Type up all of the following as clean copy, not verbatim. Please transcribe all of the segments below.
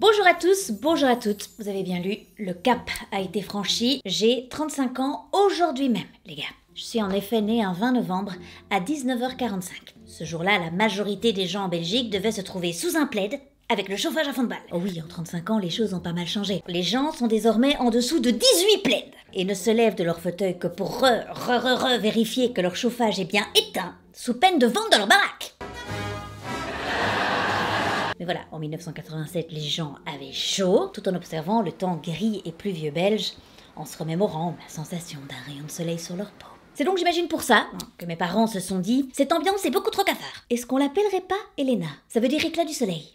Bonjour à tous, bonjour à toutes, vous avez bien lu, le cap a été franchi, j'ai 35 ans aujourd'hui même les gars. Je suis en effet née un 20 novembre à 19h45. Ce jour-là, la majorité des gens en Belgique devaient se trouver sous un plaid avec le chauffage à fond de balle. Oh oui, en 35 ans, les choses ont pas mal changé. Les gens sont désormais en dessous de 18 plaids et ne se lèvent de leur fauteuil que pour vérifier que leur chauffage est bien éteint sous peine de vente de leur baraque. Mais voilà, en 1987, les gens avaient chaud, tout en observant le temps gris et pluvieux belge, en se remémorant la sensation d'un rayon de soleil sur leur peau. C'est donc, j'imagine, pour ça que mes parents se sont dit « Cette ambiance est beaucoup trop cafard. Est-ce qu'on l'appellerait pas Elena? Ça veut dire éclat du soleil. »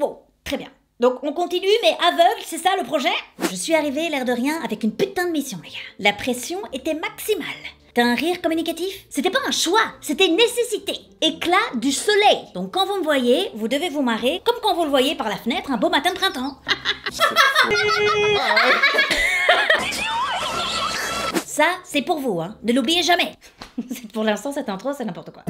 Bon, très bien. Donc on continue, mais aveugle, c'est ça le projet? Je suis arrivée, l'air de rien, avec une putain de mission, les gars. La pression était maximale. T'as un rire communicatif? C'était pas un choix, c'était une nécessité. Éclat du soleil. Donc quand vous me voyez, vous devez vous marrer, comme quand vous le voyez par la fenêtre un beau matin de printemps. Ça, c'est pour vous, hein. Ne l'oubliez jamais. Pour l'instant, cette intro, c'est n'importe quoi.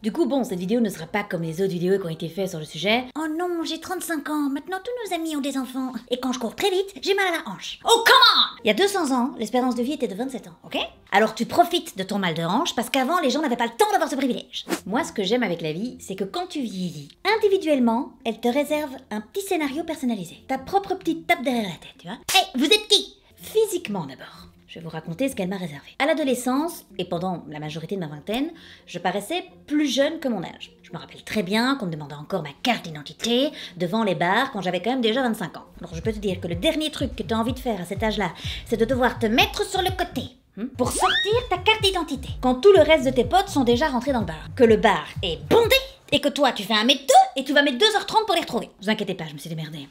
Du coup, bon, cette vidéo ne sera pas comme les autres vidéos qui ont été faites sur le sujet. Oh non, j'ai 35 ans, maintenant tous nos amis ont des enfants. Et quand je cours très vite, j'ai mal à la hanche. Oh, come on! Il y a 200 ans, l'espérance de vie était de 27 ans, ok? Alors tu profites de ton mal de hanche parce qu'avant, les gens n'avaient pas le temps d'avoir ce privilège. Moi, ce que j'aime avec la vie, c'est que quand tu vieillis, individuellement, elle te réserve un petit scénario personnalisé. Ta propre petite tape derrière la tête, tu vois? Hey, vous êtes qui? Physiquement d'abord. Je vais vous raconter ce qu'elle m'a réservé. À l'adolescence, et pendant la majorité de ma vingtaine, je paraissais plus jeune que mon âge. Je me rappelle très bien qu'on me demandait encore ma carte d'identité devant les bars quand j'avais quand même déjà 25 ans. Alors je peux te dire que le dernier truc que tu as envie de faire à cet âge-là, c'est de devoir te mettre sur le côté pour sortir ta carte d'identité. Quand tout le reste de tes potes sont déjà rentrés dans le bar. Que le bar est bondé et que toi tu fais 1m2 et tu vas mettre 2h30 pour les retrouver. Vous inquiétez pas, je me suis démerdée.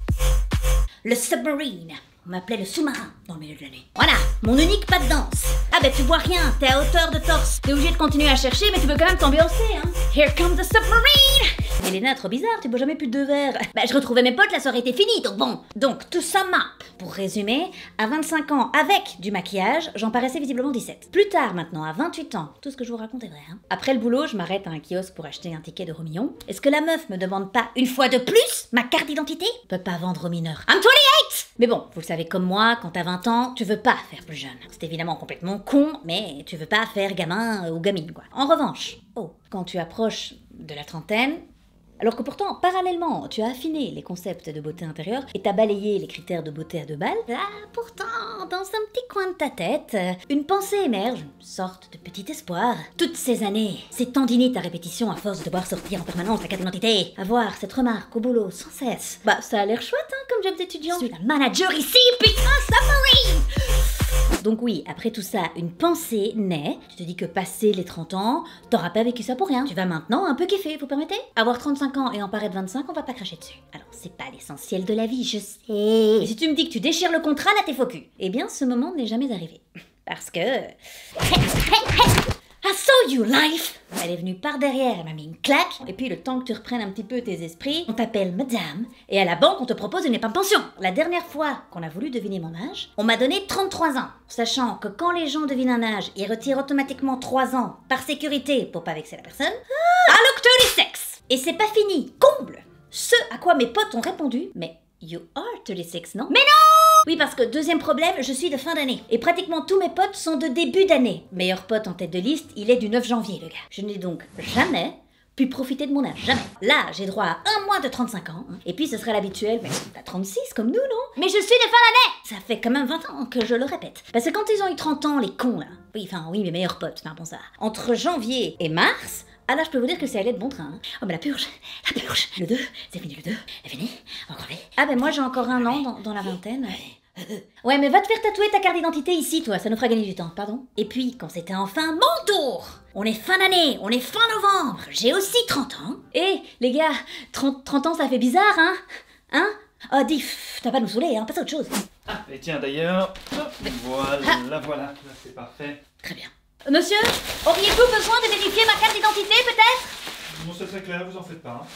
Le submarine. On m'appelait le sous-marin dans le milieu de l'année. Voilà, mon unique pas de danse. Ah ben tu vois rien, t'es à hauteur de torse. T'es obligé de continuer à chercher, mais tu peux quand même t'ambiancer, hein. Here comes the submarine. Elena, trop bizarre, tu bois jamais plus de 2 verres. Bah je retrouvais mes potes, la soirée était finie, donc bon. Donc tout ça map. Pour résumer, à 25 ans, avec du maquillage, j'en paraissais visiblement 17. Plus tard maintenant, à 28 ans, tout ce que je vous raconte est vrai, hein. Après le boulot, je m'arrête à un kiosque pour acheter un ticket de Romillon. Est-ce que la meuf me demande pas, une fois de plus, ma carte d'identité? Peut pas vendre aux mineurs. I'm 28. Mais bon, vous le savez comme moi, quand t'as 20 ans, tu veux pas faire plus jeune. C'est évidemment complètement con, mais tu veux pas faire gamin ou gamine, quoi. En revanche, quand tu approches de la trentaine, alors que pourtant, parallèlement, tu as affiné les concepts de beauté intérieure et t'as balayé les critères de beauté à 2 balles, là, pourtant, dans un petit coin de ta tête, une pensée émerge, une sorte de petit espoir. Toutes ces années, ces tendinites à répétition à force de devoir sortir en permanence la carte d'identité, avoir cette remarque au boulot sans cesse, bah ça a l'air chouette, hein, comme job d'étudiant. Je suis la manager ici, putain, ça m'arrive. Donc oui, après tout ça, une pensée naît, tu te dis que passé les 30 ans, t'auras pas vécu ça pour rien. Tu vas maintenant un peu kiffer, vous permettez? Avoir 35 ans et en paraître 25, on va pas cracher dessus. Alors c'est pas l'essentiel de la vie, je sais. Mais si tu me dis que tu déchires le contrat, là t'es faux cul. Eh bien ce moment n'est jamais arrivé. Parce que... I saw you life. Elle est venue par derrière, elle m'a mis une claque. Et puis le temps que tu reprennes un petit peu tes esprits, on t'appelle madame. Et à la banque, on te propose une épargne pension. La dernière fois qu'on a voulu deviner mon âge, on m'a donné 33 ans. Sachant que quand les gens devinent un âge, ils retirent automatiquement 3 ans par sécurité pour pas vexer la personne. I look 36. Et c'est pas fini, comble! Ce à quoi mes potes ont répondu, mais you are 36, non? Mais non! Oui, parce que deuxième problème, je suis de fin d'année. Et pratiquement tous mes potes sont de début d'année. Meilleur pote en tête de liste, il est du 9 janvier, le gars. Je n'ai donc jamais pu profiter de mon âge, jamais. Là, j'ai droit à un mois de 35 ans, hein. Et puis ce serait l'habituel, mais t'as 36 comme nous, non? Mais je suis de fin d'année! Ça fait quand même 20 ans que je le répète. Parce que quand ils ont eu 30 ans, les cons, là. Oui, enfin, oui, mes meilleurs potes, enfin bon ça. Entre janvier et mars, ah là, je peux vous dire que c'est allé de bon train. Hein. Oh, mais la purge, le 2, c'est fini, le 2, c'est fini, encore lui. Ah, ben moi j'ai encore un an dans la vingtaine. Ouais, mais va te faire tatouer ta carte d'identité ici, toi, ça nous fera gagner du temps, pardon. Et puis, quand c'était enfin mon tour, on est fin d'année, on est fin novembre, j'ai aussi 30 ans. Eh, les gars, 30 ans ça fait bizarre, hein? Hein? Oh, diff, t'as pas de nous saouler, hein, passe à autre chose. Ah, et tiens d'ailleurs, voilà, c'est parfait. Très bien. Monsieur, auriez-vous besoin de vérifier ma carte d'identité, peut-être? Bon, c'est très clair, vous en faites pas. Hein.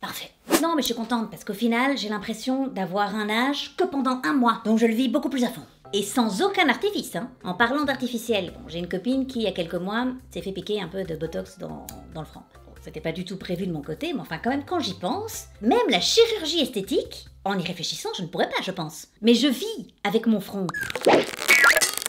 Parfait. Non, mais je suis contente, parce qu'au final, j'ai l'impression d'avoir un âge que pendant un mois. Donc je le vis beaucoup plus à fond. Et sans aucun artifice, hein. En parlant d'artificiel, bon, j'ai une copine qui, il y a quelques mois, s'est fait piquer un peu de Botox dans le front. C'était pas du tout prévu de mon côté, mais enfin quand même quand j'y pense, même la chirurgie esthétique, en y réfléchissant, je ne pourrais pas, je pense. Mais je vis avec mon front.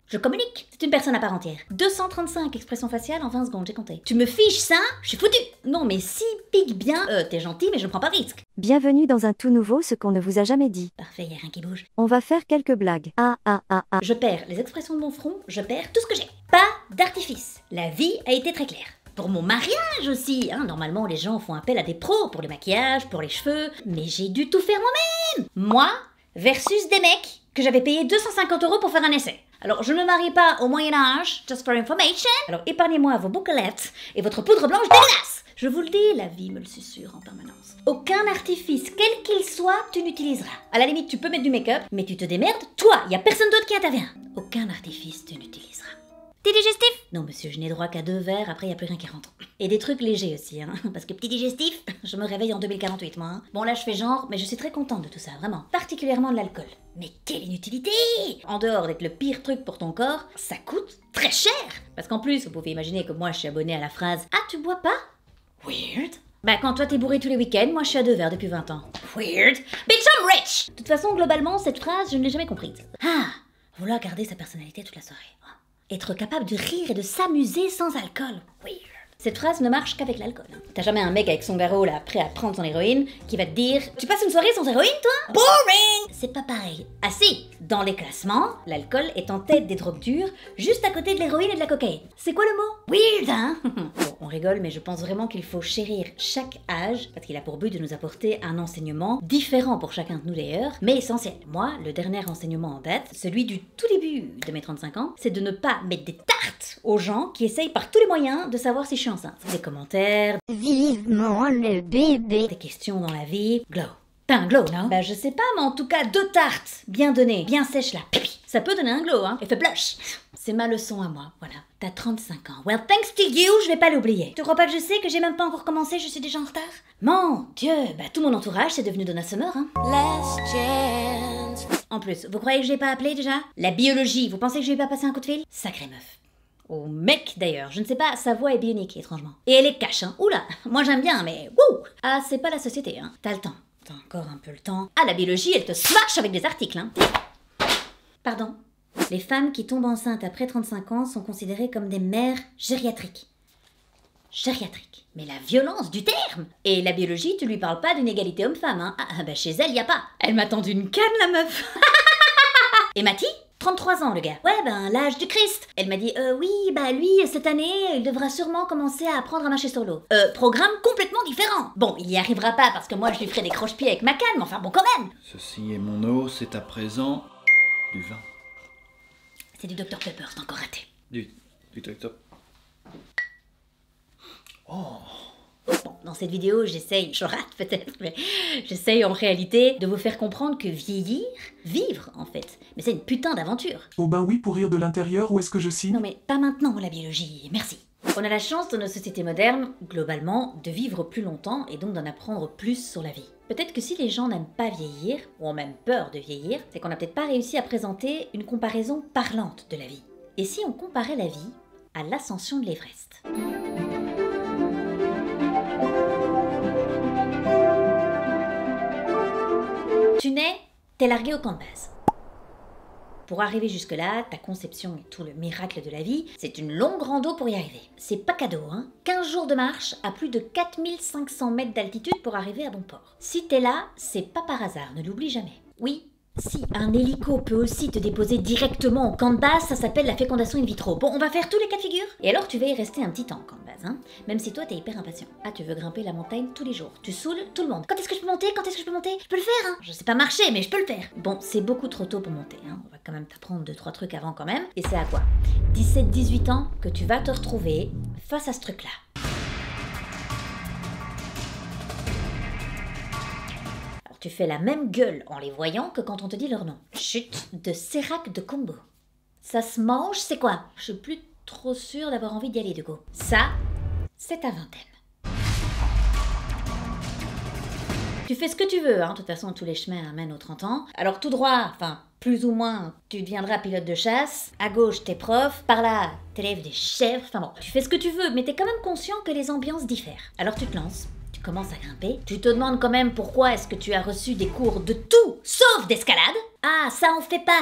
Je communique, c'est une personne à part entière. 235 expressions faciales en 20 secondes, j'ai compté. Tu me fiches ça, je suis foutue. Non mais si, pique bien, t'es gentil mais je ne prends pas de risque. Bienvenue dans un tout nouveau ce qu'on ne vous a jamais dit. Parfait, y a rien qui bouge. On va faire quelques blagues. Ah. Je perds les expressions de mon front, je perds tout ce que j'ai. Pas d'artifice. La vie a été très claire. Pour mon mariage aussi, hein, normalement les gens font appel à des pros pour le maquillage, pour les cheveux, mais j'ai dû tout faire moi-même. Moi versus des mecs que j'avais payé 250 € pour faire un essai. Alors, je ne me marie pas au Moyen-Âge, just for information. Alors, épargnez-moi vos bouclettes et votre poudre blanche dégueulasse. Je vous le dis, la vie me le susurre en permanence. Aucun artifice, quel qu'il soit, tu n'utiliseras. À la limite, tu peux mettre du make-up, mais tu te démerdes, toi, il n'y a personne d'autre qui intervient. Aucun artifice, tu n'utiliseras. Petit digestif? Non, monsieur, je n'ai droit qu'à 2 verres, après, il n'y a plus rien qui rentre. Et des trucs légers aussi, hein. Parce que petit digestif, je me réveille en 2048, moi. Hein. Bon, là, je fais genre, mais je suis très contente de tout ça, vraiment. Particulièrement de l'alcool. Mais quelle inutilité! En dehors d'être le pire truc pour ton corps, ça coûte très cher! Parce qu'en plus, vous pouvez imaginer que moi je suis abonnée à la phrase « Ah, tu bois pas? Weird. » Bah quand toi t'es bourré tous les week-ends, moi je suis à 2 verres depuis 20 ans. Weird. Bitch, I'm rich! De toute façon, globalement, cette phrase, je ne l'ai jamais comprise. Ah! Vouloir garder sa personnalité toute la soirée. Être capable de rire et de s'amuser sans alcool. Weird. Cette phrase ne marche qu'avec l'alcool. Hein. T'as jamais un mec avec son garrot là, prêt à prendre son héroïne, qui va te dire « Tu passes une soirée sans héroïne, toi ?» Boring. C'est pas pareil. Ah si, dans les classements, l'alcool est en tête des drogues dures, juste à côté de l'héroïne et de la cocaïne. C'est quoi le mot? Weird, hein? Bon, on rigole, mais je pense vraiment qu'il faut chérir chaque âge, parce qu'il a pour but de nous apporter un enseignement différent pour chacun de nous d'ailleurs, mais essentiel. Moi, le dernier enseignement en date, celui du tout début de mes 35 ans, c'est de ne pas mettre des tartes aux gens qui essayent par tous les moyens de savoir si je suis enceinte. Des commentaires, vivement le bébé, des questions dans la vie, glow. T'as un glow, non? Bah je sais pas, mais en tout cas 2 tartes bien données, bien sèches là, ça peut donner un glow, hein, effet blush. C'est ma leçon à moi, voilà. T'as 35 ans, well thanks to you, je vais pas l'oublier. Tu crois pas que je sais que j'ai même pas encore commencé, je suis déjà en retard? Mon Dieu, bah tout mon entourage c'est devenu Donna Summer, hein. Last chance. En plus, vous croyez que je l'ai pas appelé déjà? La biologie, vous pensez que je vais pas passer un coup de fil? Sacrée meuf. Au mec d'ailleurs, je ne sais pas, sa voix est bionique étrangement. Et elle est cash, hein. Oula, moi j'aime bien, mais wouh! Ah, c'est pas la société, hein. T'as le temps, t'as encore un peu le temps. Ah, la biologie, elle te smash avec des articles, hein. Pardon. Les femmes qui tombent enceintes après 35 ans sont considérées comme des mères gériatriques. Gériatrique. Mais la violence du terme! Et la biologie, tu lui parles pas d'une égalité homme-femme, hein. Ah, bah chez elle, y a pas. Elle m'attend d'une canne, la meuf. Et Mathie? 33 ans le gars. Ouais ben l'âge du Christ. Elle m'a dit oui bah lui cette année il devra sûrement commencer à apprendre à marcher sur l'eau. Programme complètement différent. Bon il y arrivera pas parce que moi je lui ferai des croche-pieds avec ma canne mais enfin bon quand même. Ceci est mon eau, c'est à présent du vin. C'est du Dr Pepper, c'est encore raté. Du Dr. Oh. Bon, dans cette vidéo, j'essaye, je rate peut-être, mais j'essaye en réalité de vous faire comprendre que vieillir, vivre en fait, mais c'est une putain d'aventure. Oh ben oui, pour rire de l'intérieur, où est-ce que je signe? Non mais pas maintenant la biologie, merci. On a la chance dans nos sociétés modernes, globalement, de vivre plus longtemps et donc d'en apprendre plus sur la vie. Peut-être que si les gens n'aiment pas vieillir, ou ont même peur de vieillir, c'est qu'on n'a peut-être pas réussi à présenter une comparaison parlante de la vie. Et si on comparait la vie à l'ascension de l'Everest? Tu nais, t'es largué au camp de base. Pour arriver jusque-là, ta conception et tout le miracle de la vie, c'est une longue rando pour y arriver. C'est pas cadeau, hein. 15 jours de marche à plus de 4500 mètres d'altitude pour arriver à bon port. Si t'es là, c'est pas par hasard, ne l'oublie jamais. Oui, si un hélico peut aussi te déposer directement au camp de base, ça s'appelle la fécondation in vitro. Bon, on va faire tous les cas de figure. Et alors, tu vas y rester un petit temps au camp de base, hein. Même si toi, t'es hyper impatient. Ah, tu veux grimper la montagne tous les jours. Tu saoules tout le monde. Quand est-ce que je peux monter? Quand est-ce que je peux monter? Je peux le faire, hein. Je sais pas marcher, mais je peux le faire. Bon, c'est beaucoup trop tôt pour monter, hein. On va quand même t'apprendre 2-3 trucs avant quand même. Et c'est à quoi? 17-18 ans que tu vas te retrouver face à ce truc-là. Tu fais la même gueule en les voyant que quand on te dit leur nom. Chute de Sérac de Combo. Ça se mange, c'est quoi? Je suis plus trop sûre d'avoir envie d'y aller de go. Ça, c'est ta vingtaine. Tu fais ce que tu veux, hein. De toute façon, tous les chemins amènent aux 30 ans. Alors tout droit, enfin plus ou moins, tu deviendras pilote de chasse. À gauche, t'es prof. Par là, t'élèves des chèvres. Enfin bon, tu fais ce que tu veux, mais t'es quand même conscient que les ambiances diffèrent. Alors tu te lances. Tu commences à grimper, tu te demandes quand même pourquoi est-ce que tu as reçu des cours de tout sauf d'escalade. Ah, ça on fait pas,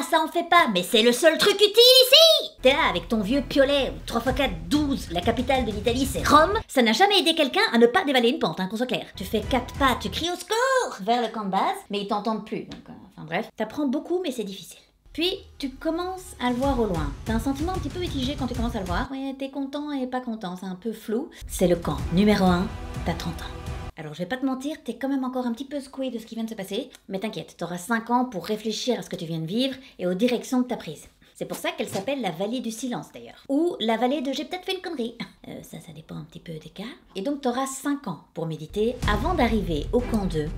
mais c'est le seul truc utile ici. T'es là avec ton vieux piolet, 3 × 4, 12, la capitale de l'Italie c'est Rome. Ça n'a jamais aidé quelqu'un à ne pas dévaler une pente, hein, qu'on soit clair. Tu fais 4 pas, tu cries au secours vers le camp de base, mais ils t'entendent plus, donc enfin bref. T'apprends beaucoup mais c'est difficile. Puis, tu commences à le voir au loin. T'as un sentiment un petit peu mitigé quand tu commences à le voir. Ouais, t'es content et pas content, c'est un peu flou. C'est le camp numéro 1, t'as 30 ans. Alors je vais pas te mentir, t'es quand même encore un petit peu secoué de ce qui vient de se passer, mais t'inquiète, t'auras 5 ans pour réfléchir à ce que tu viens de vivre et aux directions que t'as prises. C'est pour ça qu'elle s'appelle la vallée du silence d'ailleurs, ou la vallée de j'ai peut-être fait une connerie. Ça dépend un petit peu des cas. Et donc t'auras 5 ans pour méditer avant d'arriver au camp 2,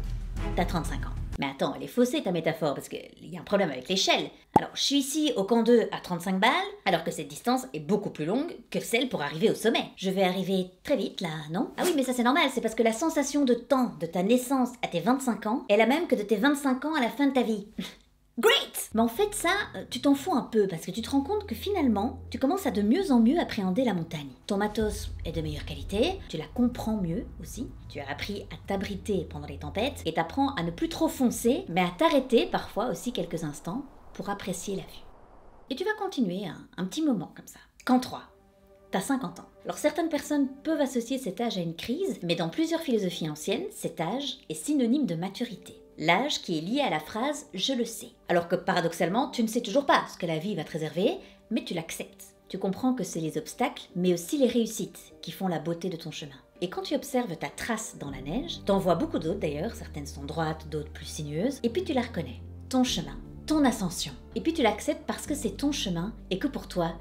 t'as 35 ans. Mais attends, elle est faussée ta métaphore, parce qu'il y a un problème avec l'échelle. Alors, je suis ici au camp 2 à 35 balles, alors que cette distance est beaucoup plus longue que celle pour arriver au sommet. Je vais arriver très vite là, non? Ah oui, mais ça c'est normal, c'est parce que la sensation de temps de ta naissance à tes 25 ans est la même que de tes 25 ans à la fin de ta vie. Great! Mais en fait ça, tu t'en fous un peu, parce que tu te rends compte que finalement, tu commences à de mieux en mieux appréhender la montagne. Ton matos est de meilleure qualité, tu la comprends mieux aussi, tu as appris à t'abriter pendant les tempêtes, et t'apprends à ne plus trop foncer, mais à t'arrêter parfois aussi quelques instants pour apprécier la vue. Et tu vas continuer un petit moment comme ça. Camp 3, t'as 50 ans. Alors certaines personnes peuvent associer cet âge à une crise, mais dans plusieurs philosophies anciennes, cet âge est synonyme de maturité. L'âge qui est lié à la phrase « je le sais ». Alors que paradoxalement, tu ne sais toujours pas ce que la vie va te réserver, mais tu l'acceptes. Tu comprends que c'est les obstacles, mais aussi les réussites qui font la beauté de ton chemin. Et quand tu observes ta trace dans la neige, t'en vois beaucoup d'autres d'ailleurs, certaines sont droites, d'autres plus sinueuses, et puis tu la reconnais, ton chemin, ton ascension. Et puis tu l'acceptes parce que c'est ton chemin et que pour toi,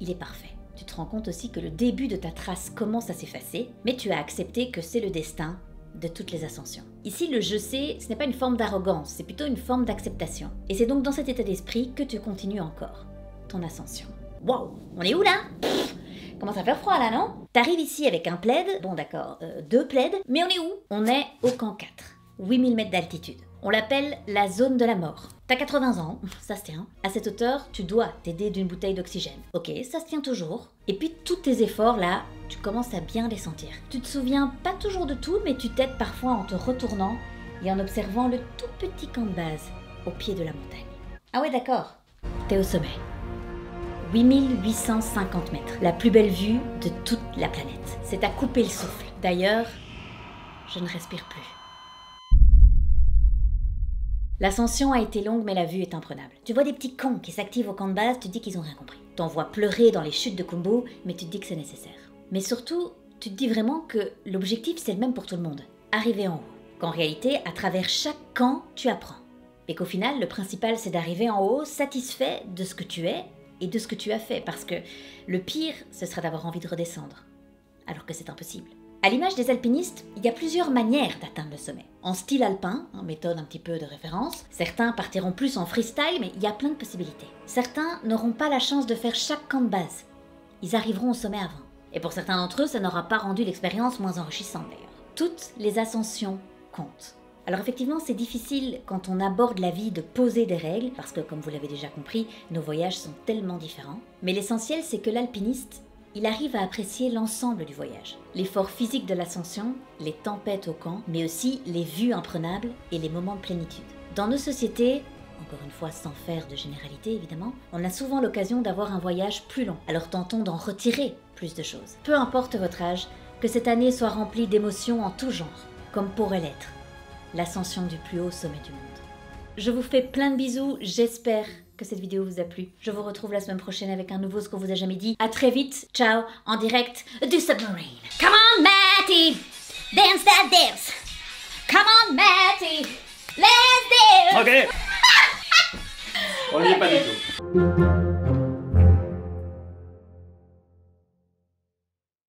il est parfait. Tu te rends compte aussi que le début de ta trace commence à s'effacer, mais tu as accepté que c'est le destin de toutes les ascensions. Ici, le « je sais », ce n'est pas une forme d'arrogance, c'est plutôt une forme d'acceptation. Et c'est donc dans cet état d'esprit que tu continues encore ton ascension. Waouh, on est où là? Pff, commence à faire froid là, non? T'arrives ici avec un plaid, bon d'accord, 2 plaids, mais on est où? On est au camp 4, 8000 mètres d'altitude. On l'appelle la zone de la mort. T'as 80 ans, ça se tient. À cette hauteur, tu dois t'aider d'une bouteille d'oxygène. Ok, ça se tient toujours. Et puis tous tes efforts là, tu commences à bien les sentir. Tu te souviens pas toujours de tout, mais tu t'aides parfois en te retournant et en observant le tout petit camp de base au pied de la montagne. Ah ouais d'accord, t'es au sommet. 8850 mètres, la plus belle vue de toute la planète. C'est à couper le souffle. D'ailleurs, je ne respire plus. L'ascension a été longue mais la vue est imprenable. Tu vois des petits cons qui s'activent au camp de base, tu te dis qu'ils ont rien compris. T'en vois pleurer dans les chutes de Kumbu, mais tu te dis que c'est nécessaire. Mais surtout, tu te dis vraiment que l'objectif c'est le même pour tout le monde, arriver en haut. Qu'en réalité, à travers chaque camp, tu apprends. Et qu'au final, le principal c'est d'arriver en haut satisfait de ce que tu es et de ce que tu as fait, parce que le pire, ce sera d'avoir envie de redescendre, alors que c'est impossible. À l'image des alpinistes, il y a plusieurs manières d'atteindre le sommet. En style alpin, méthode un petit peu de référence, certains partiront plus en freestyle, mais il y a plein de possibilités. Certains n'auront pas la chance de faire chaque camp de base. Ils arriveront au sommet avant. Et pour certains d'entre eux, ça n'aura pas rendu l'expérience moins enrichissante d'ailleurs. Toutes les ascensions comptent. Alors effectivement, c'est difficile quand on aborde la vie de poser des règles, parce que comme vous l'avez déjà compris, nos voyages sont tellement différents. Mais l'essentiel, c'est que l'alpiniste, il arrive à apprécier l'ensemble du voyage. L'effort physique de l'ascension, les tempêtes au camp, mais aussi les vues imprenables et les moments de plénitude. Dans nos sociétés, encore une fois sans faire de généralité évidemment, on a souvent l'occasion d'avoir un voyage plus long, alors tentons d'en retirer plus de choses. Peu importe votre âge, que cette année soit remplie d'émotions en tout genre, comme pourrait l'être l'ascension du plus haut sommet du monde. Je vous fais plein de bisous, j'espère que cette vidéo vous a plu. Je vous retrouve la semaine prochaine avec un nouveau Ce qu'on vous a jamais dit. À très vite, ciao, en direct du Submarine. Come on Matty, dance that dance. Come on Matty, let's dance. Ok. On n'y est pas du tout.